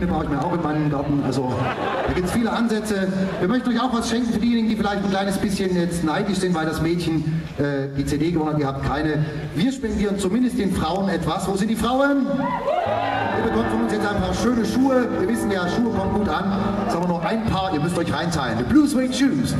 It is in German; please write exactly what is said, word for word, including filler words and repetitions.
den brauche ich mir auch in meinem Garten. Also da gibt es viele Ansätze. Wir möchten euch auch was schenken für diejenigen, die vielleicht ein kleines bisschen jetzt neidisch sind, weil das Mädchen äh, die C D gewonnen hat. Ihr habt keine. Wir spendieren zumindest den Frauen etwas. Wo sind die Frauen? Ihr bekommt von uns jetzt ein paar schöne Schuhe. Wir wissen ja, Schuhe kommen gut an. Jetzt haben wir noch ein paar. Ihr müsst euch reinteilen. The Blue Swing Shoes.